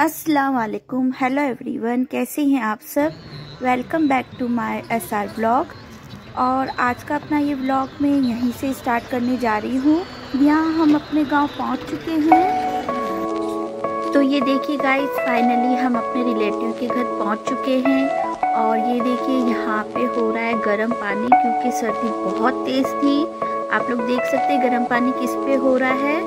अस्सलाम वालेकुम, hello everyone, कैसे हैं आप सब। Welcome back to my SR blog. और आज का अपना ये ब्लॉग मैं यहीं से स्टार्ट करने जा रही हूँ। यहाँ हम अपने गांव पहुँच चुके हैं। तो ये देखिए गाइस, फाइनली हम अपने रिलेटिव के घर पहुँच चुके हैं। और ये देखिए यहाँ पे हो रहा है गर्म पानी, क्योंकि सर्दी बहुत तेज़ थी। आप लोग देख सकते हैं गर्म पानी किस पे हो रहा है।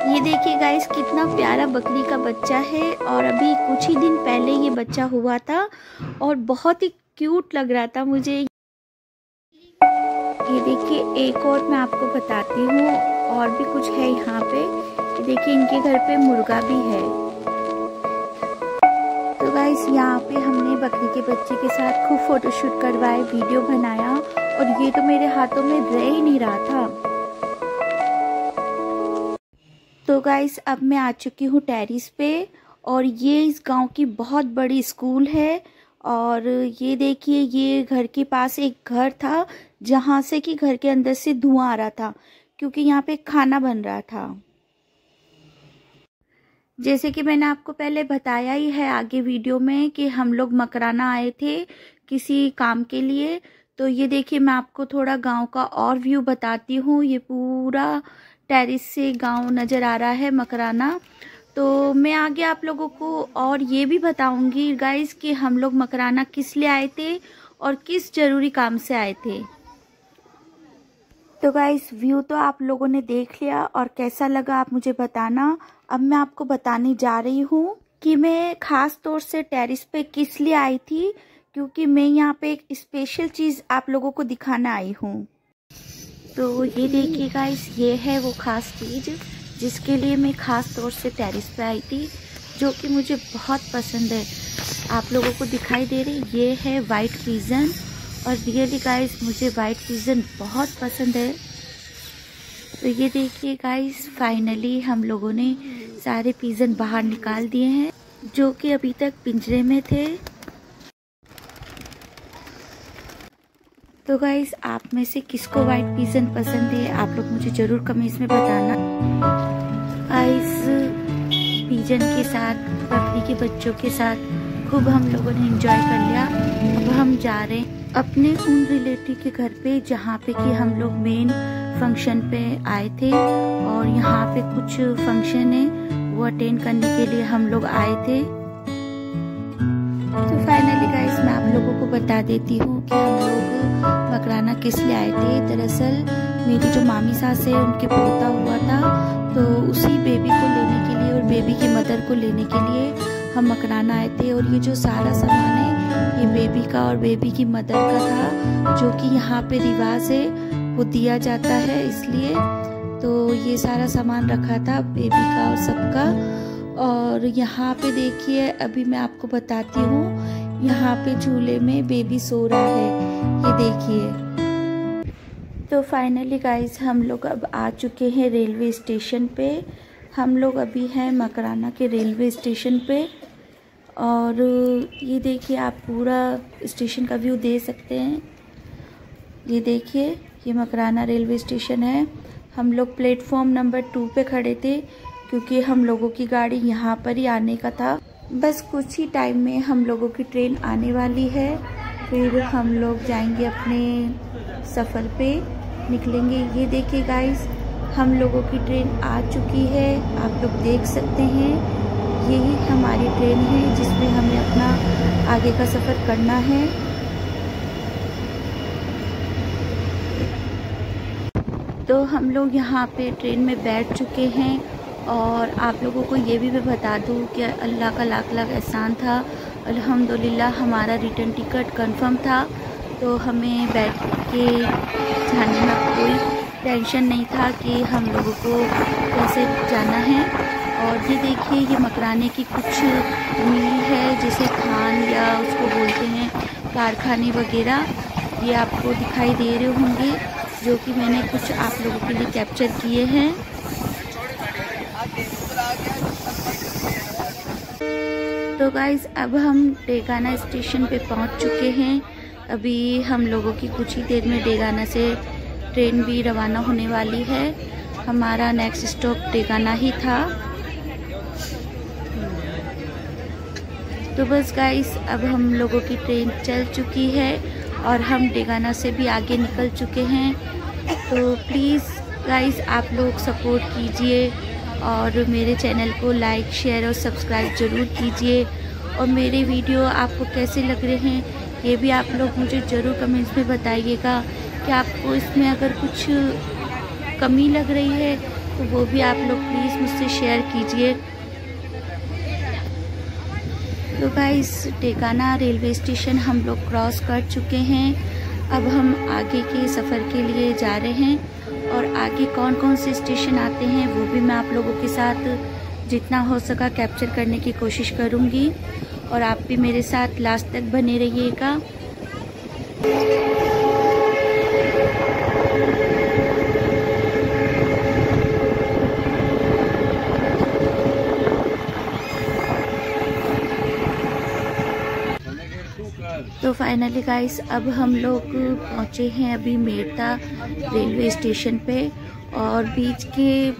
ये देखिए गाइस, कितना प्यारा बकरी का बच्चा है। और अभी कुछ ही दिन पहले ये बच्चा हुआ था और बहुत ही क्यूट लग रहा था मुझे। ये देखिए एक और मैं आपको बताती हूँ, और भी कुछ है यहाँ पे। ये देखिए इनके घर पे मुर्गा भी है। तो गाइस यहाँ पे हमने बकरी के बच्चे के साथ खूब फोटोशूट करवाए, वीडियो बनाया। और ये तो मेरे हाथों में रह ही नहीं रहा था। तो गाइस अब मैं आ चुकी हूँ टेरिस पे, और ये इस गांव की बहुत बड़ी स्कूल है। और ये देखिए ये घर के पास एक घर था, जहाँ से कि घर के अंदर से धुआं आ रहा था, क्योंकि यहाँ पे खाना बन रहा था। जैसे कि मैंने आपको पहले बताया ही है आगे वीडियो में कि हम लोग मकराना आए थे किसी काम के लिए। तो ये देखिए मैं आपको थोड़ा गांव का और व्यू बताती हूँ। ये पूरा टेरिस से गांव नज़र आ रहा है मकराना। तो मैं आगे आप लोगों को और ये भी बताऊँगी गाइस कि हम लोग मकराना किस लिए आए थे और किस ज़रूरी काम से आए थे। तो गाइस व्यू तो आप लोगों ने देख लिया, और कैसा लगा आप मुझे बताना। अब मैं आपको बताने जा रही हूँ कि मैं ख़ास तौर से टेरिस पे किस लिए आई थी, क्योंकि मैं यहाँ पे एक स्पेशल चीज़ आप लोगों को दिखाना आई हूँ। तो ये देखिए गाइस, ये है वो ख़ास चीज़ जिसके लिए मैं ख़ास तौर से टेरिस पे आई थी, जो कि मुझे बहुत पसंद है। आप लोगों को दिखाई दे रही, ये है वाइट पिजन। और रियली गाइस मुझे वाइट पिजन बहुत पसंद है। तो ये देखिए गाइस, फाइनली हम लोगों ने सारे पिजन बाहर निकाल दिए हैं, जो कि अभी तक पिंजरे में थे। तो गाइस आप में से किसको वाइट पिजन पसंद है, आप लोग मुझे ज़रूर कमेंट्स में बताना। गाइस पिजन के साथ, बकरी के बच्चों के साथ खूब हम लोगों ने एंजॉय कर लिया। अब हम जा रहे हैं अपने उन रिलेटिव के घर पे, जहाँ पे कि हम लोग मेन फंक्शन पे आए थे। और यहाँ पे कुछ फंक्शन है वो अटेंड करने के लिए हम लोग आए थे। तो फाइनली गाइस मैं आप लोगों को बता देती हूँ कि हम लोग मकराना किस लिए आए थे। दरअसल मेरी जो मामी सास है उनके पोता हुआ था, तो उसी बेबी को लेने के लिए और बेबी की मदर को लेने के लिए हम मकराना आए थे। और ये जो सारा सामान है ये बेबी का और बेबी की मदर का था, जो कि यहाँ पे रिवाज है वो दिया जाता है, इसलिए तो ये सारा सामान रखा था बेबी का और सबका। और यहाँ पे देखिए अभी मैं आपको बताती हूँ, यहाँ पे झूले में बेबी सो रहा है, ये देखिए। तो फाइनली गाइस हम लोग अब आ चुके हैं रेलवे स्टेशन पे। हम लोग अभी हैं मकराना के रेलवे स्टेशन पे। और ये देखिए आप पूरा स्टेशन का व्यू दे सकते हैं। ये देखिए ये मकराना रेलवे स्टेशन है। हम लोग प्लेटफॉर्म नंबर 2 पे खड़े थे, क्योंकि हम लोगों की गाड़ी यहाँ पर ही आने का था। बस कुछ ही टाइम में हम लोगों की ट्रेन आने वाली है, फिर हम लोग जाएंगे अपने सफ़र पे निकलेंगे। ये देखिए गाइस हम लोगों की ट्रेन आ चुकी है, आप लोग देख सकते हैं। यही हमारी ट्रेन है जिसमें हमें अपना आगे का सफ़र करना है। तो हम लोग यहाँ पे ट्रेन में बैठ चुके हैं। और आप लोगों को ये भी मैं बता दूँ कि अल्लाह का लाख लाख एहसान था, अल्हम्दुलिल्लाह हमारा रिटर्न टिकट कंफर्म था। तो हमें बैठ के जाने में कोई टेंशन नहीं था कि हम लोगों को कैसे जाना है। और ये देखिए ये मकराने की कुछ मिल है, जैसे खान या उसको बोलते हैं कारखाने वगैरह, ये आपको दिखाई दे रहे होंगे, जो कि मैंने कुछ आप लोगों के लिए कैप्चर किए हैं। तो गाइज़ अब हम डेगाना स्टेशन पे पहुंच चुके हैं। अभी हम लोगों की कुछ ही देर में डेगाना से ट्रेन भी रवाना होने वाली है। हमारा नेक्स्ट स्टॉप डेगाना ही था। तो बस गाइस अब हम लोगों की ट्रेन चल चुकी है और हम डेगाना से भी आगे निकल चुके हैं। तो प्लीज़ गाइस आप लोग सपोर्ट कीजिए और मेरे चैनल को लाइक शेयर और सब्सक्राइब ज़रूर कीजिए। और मेरे वीडियो आपको कैसे लग रहे हैं ये भी आप लोग मुझे ज़रूर कमेंट्स में बताइएगा कि आपको इसमें अगर कुछ कमी लग रही है तो वो भी आप लोग प्लीज़ मुझसे शेयर कीजिए। तो गाइस डेगाना रेलवे स्टेशन हम लोग क्रॉस कर चुके हैं। अब हम आगे के सफ़र के लिए जा रहे हैं और आगे कौन कौन से स्टेशन आते हैं वो भी मैं आप लोगों के साथ जितना हो सका कैप्चर करने की कोशिश करूँगी और आप भी मेरे साथ लास्ट तक बने रहिएगा। तो फाइनली गाइस अब हम लोग पहुंचे हैं अभी मेड़ता रेलवे स्टेशन पे और बीच के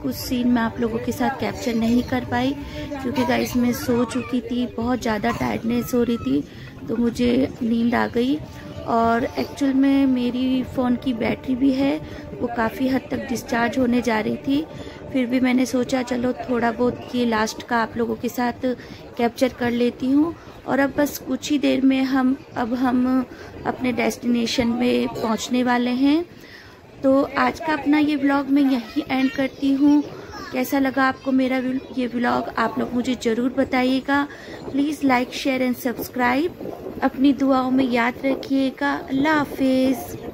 कुछ सीन मैं आप लोगों के साथ कैप्चर नहीं कर पाई क्योंकि गाइस मैं सो चुकी थी, बहुत ज़्यादा टायर्डनेस हो रही थी तो मुझे नींद आ गई। और एक्चुअल में मेरी फ़ोन की बैटरी भी है वो काफ़ी हद तक डिस्चार्ज होने जा रही थी, फिर भी मैंने सोचा चलो थोड़ा बहुत ये लास्ट का आप लोगों के साथ कैप्चर कर लेती हूँ। और अब बस कुछ ही देर में हम अपने डेस्टिनेशन में पहुँचने वाले हैं। तो आज का अपना ये व्लॉग मैं यहीं एंड करती हूँ। कैसा लगा आपको मेरा ये व्लॉग आप लोग मुझे ज़रूर बताइएगा। Please like share and subscribe. अपनी दुआओं में याद रखिएगा। अल्लाह हाफिज़।